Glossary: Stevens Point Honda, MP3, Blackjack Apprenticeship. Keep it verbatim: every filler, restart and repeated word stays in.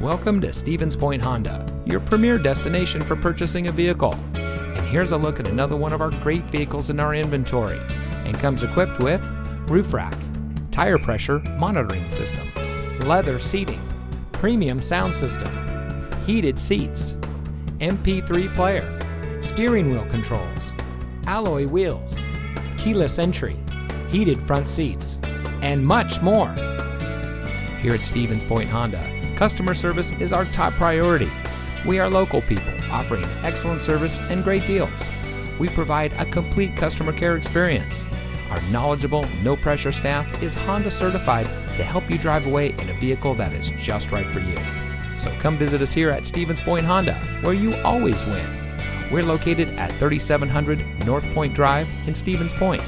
Welcome to Stevens Point Honda, your premier destination for purchasing a vehicle. And here's a look at another one of our great vehicles in our inventory, and comes equipped with roof rack, tire pressure monitoring system, leather seating, premium sound system, heated seats, M P three player, steering wheel controls, alloy wheels, keyless entry, heated front seats, and much more. Here at Stevens Point Honda, customer service is our top priority. We are local people offering excellent service and great deals. We provide a complete customer care experience. Our knowledgeable, no-pressure staff is Honda certified to help you drive away in a vehicle that is just right for you. So come visit us here at Stevens Point Honda, where you always win. We're located at thirty-seven hundred North Point Drive in Stevens Point.